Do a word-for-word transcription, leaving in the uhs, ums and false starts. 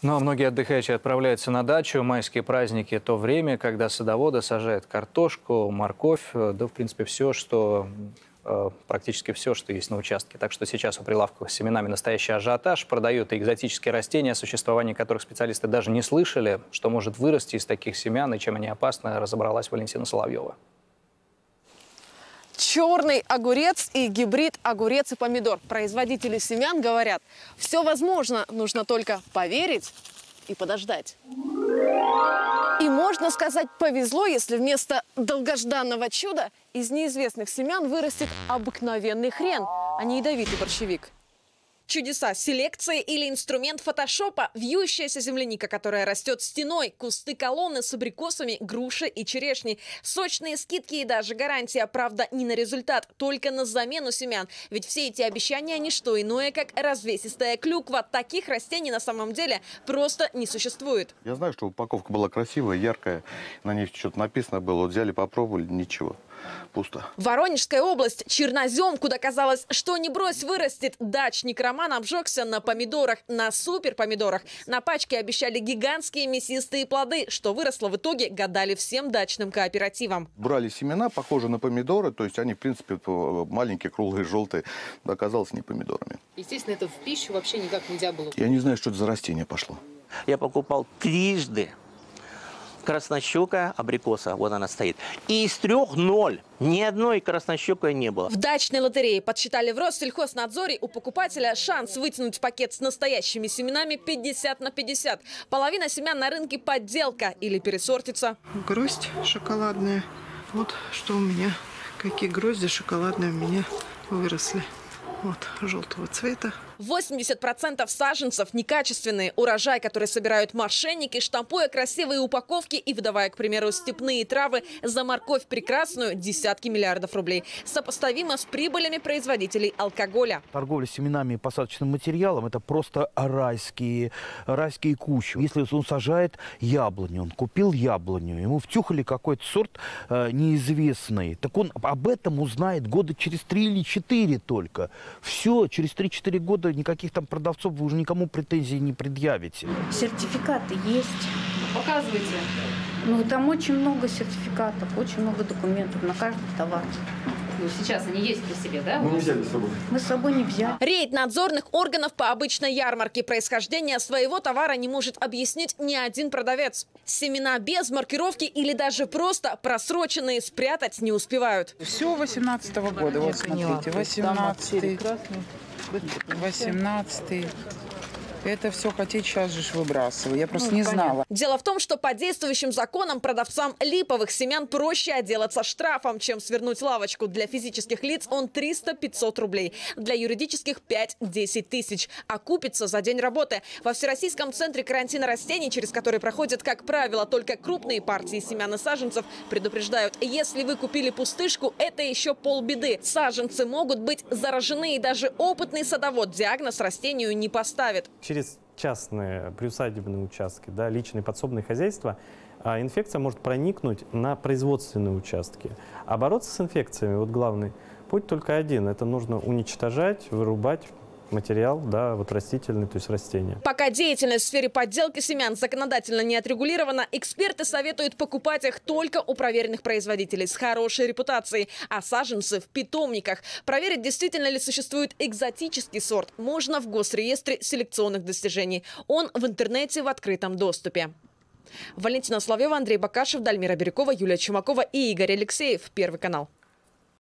Ну а многие отдыхающие отправляются на дачу. Майские праздники – то время, когда садоводы сажают картошку, морковь, да, в принципе, все, что... практически все, что есть на участке. Так что сейчас у прилавков с семенами настоящий ажиотаж. Продают экзотические растения, о существовании которых специалисты даже не слышали. Что может вырасти из таких семян и чем они опасны, разобралась Валентина Соловьева. Черный огурец и гибрид огурец и помидор. Производители семян говорят, все возможно, нужно только поверить и подождать. И можно сказать, повезло, если вместо долгожданного чуда из неизвестных семян вырастет обыкновенный хрен, а не ядовитый борщевик. Чудеса селекции или инструмент фотошопа, вьющаяся земляника, которая растет стеной, кусты колонны с абрикосами, груши и черешни. Сочные скидки и даже гарантия, правда, не на результат, только на замену семян. Ведь все эти обещания не что иное, как развесистая клюква. Таких растений на самом деле просто не существует. Я знаю, что упаковка была красивая, яркая, на ней что-то написано было, вот взяли, попробовали, ничего. Пусто. Воронежская область, чернозем, куда казалось, что не брось вырастет. Дачник Роман обжегся на помидорах, на суперпомидорах. На пачке обещали гигантские мясистые плоды, что выросло в итоге, гадали всем дачным кооперативам. Брали семена, похожие на помидоры, то есть они, в принципе, маленькие, круглые, желтые, оказалось не помидорами. Естественно, это в пищу вообще никак нельзя было. Я не знаю, что это за растение пошло. Я покупал трижды. Краснощека абрикоса, вот она стоит. И из трех ноль. Ни одной краснощекой не было. В дачной лотерее подсчитали в Россельхознадзоре у покупателя шанс вытянуть пакет с настоящими семенами пятьдесят на пятьдесят. Половина семян на рынке подделка или пересортится. Гроздь шоколадная. Вот что у меня. Какие грозди шоколадные у меня выросли. Вот, желтого цвета. восемьдесят процентов саженцев некачественные. Урожай, который собирают мошенники, штампуя красивые упаковки и выдавая, к примеру, степные травы за морковь прекрасную десятки миллиардов рублей. Сопоставимо с прибылями производителей алкоголя. Торговля семенами и посадочным материалом – это просто райские, райские кучи. Если он сажает яблоню, он купил яблоню, ему втюхали какой-то сорт э, неизвестный, так он об этом узнает года через три или четыре только. Все, через три-четыре года никаких там продавцов вы уже никому претензий не предъявите. Сертификаты есть. Показывайте. Ну, там очень много сертификатов, очень много документов на каждый товар. Ну, сейчас они есть при себе, да? Мы не взяли с собой. Мы с собой не взяли. Рейд надзорных органов по обычной ярмарке. Происхождение своего товара не может объяснить ни один продавец. Семена без маркировки или даже просто просроченные спрятать не успевают. Все восемнадцатого года, вот смотрите, восемнадцатый. восемнадцатый. Это все хотеть сейчас же выбрасываю. Я просто ну, не понятно. знала. Дело в том, что по действующим законам продавцам липовых семян проще отделаться штрафом, чем свернуть лавочку. Для физических лиц он триста-пятьсот рублей. Для юридических пять-десять тысяч. Окупится за день работы. Во Всероссийском центре карантина растений, через который проходят, как правило, только крупные партии семян и саженцев, предупреждают, если вы купили пустышку, это еще полбеды. Саженцы могут быть заражены, и даже опытный садовод диагноз растению не поставит. Через частные приусадебные участки, да, личные подсобные хозяйства, инфекция может проникнуть на производственные участки. А бороться с инфекциями, вот главный путь только один, это нужно уничтожать, вырубать материал, да, вот растительный, то есть растения. Пока деятельность в сфере подделки семян законодательно не отрегулирована, эксперты советуют покупать их только у проверенных производителей с хорошей репутацией, а саженцы в питомниках. Проверить, действительно ли существует экзотический сорт, можно в Госреестре селекционных достижений. Он в интернете в открытом доступе. Валентина Соловьева, Андрей Бакашев, Дальмира Берекова, Юлия Чумакова и Игорь Алексеев. Первый канал.